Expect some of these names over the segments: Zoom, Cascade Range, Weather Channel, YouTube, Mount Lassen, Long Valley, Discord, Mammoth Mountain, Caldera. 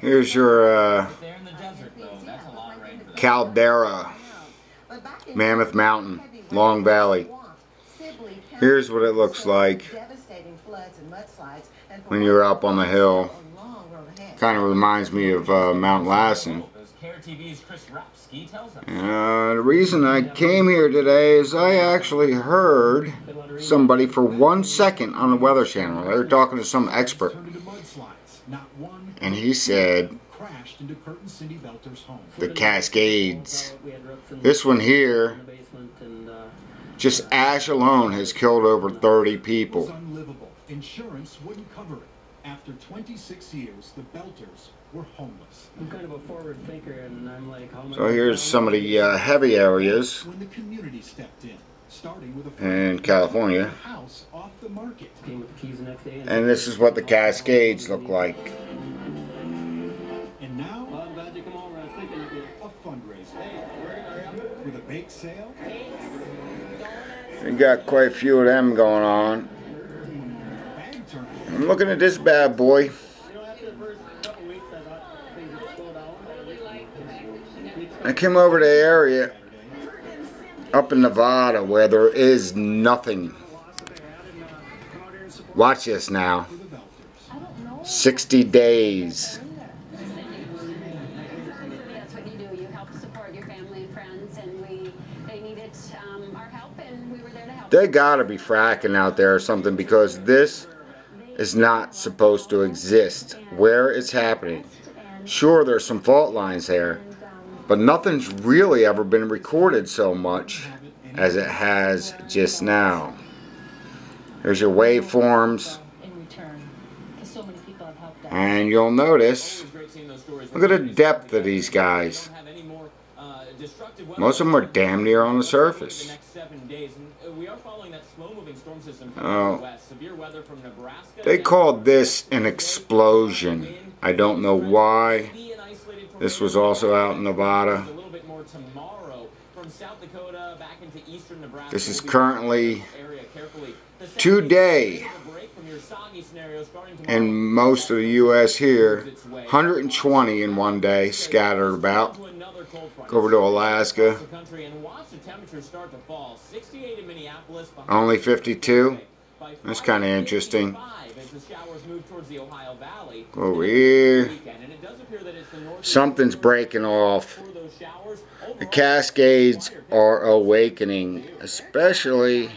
Here's your Caldera, Mammoth Mountain, Long Valley. Here's what it looks like when you're up on the hill. Kind of reminds me of Mount Lassen. The reason I came here today is I actually heard somebody for 1 second on the Weather Channel. They were talking to some expert, and he said the Cascades. This one here, just ash alone has killed over 30 people. Insurance wouldn't cover it. After 26 years, the Belters were homeless. I'm kind of a forward thinker, and I'm like, so here's some of the heavy areas when the community stepped in, starting with a in California. House off the market. Came with the keys the next day, and this is what the Cascades look like. And now, well, I'm glad you come over. I was thinking of a fundraiser. Hey, with a bake sale. We got quite a few of them going on. I'm looking at this bad boy. I came over to the area up in Nevada where there is nothing. Watch this now. 60 days. That's what you do. You help support your family and friends, and they needed our help, and we were there to help. They gotta be fracking out there or something, because this is not supposed to exist where it's happening. Sure, there's some fault lines there, but nothing's really ever been recorded so much as it has just now. There's your waveforms, and you'll notice, look at the depth of these guys. Most of them are damn near on the surface. Oh, they called this an explosion. I don't know why. This was also out in Nevada. This is currently today in most of the U.S. here, 120 in one day, scattered about. Go over to Alaska, only 52. That's kind of interesting. Go over here. Something's breaking off. The Cascades are awakening, especially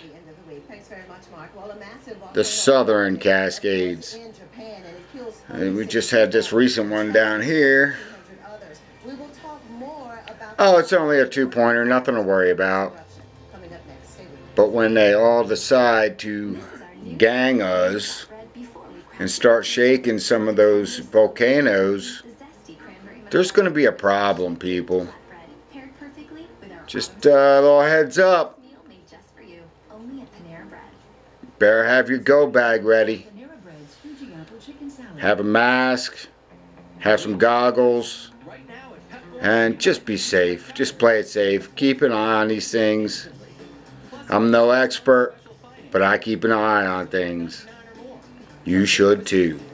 the southern Cascades. And we just had this recent one down here. Oh, it's only a two-pointer, nothing to worry about. But when they all decide to gang us and start shaking some of those volcanoes, there's going to be a problem, people. Just a little heads up. Better have your go bag ready. Have a mask, have some goggles, and just be safe. Just play it safe. Keep an eye on these things. I'm no expert, but I keep an eye on things. You should too.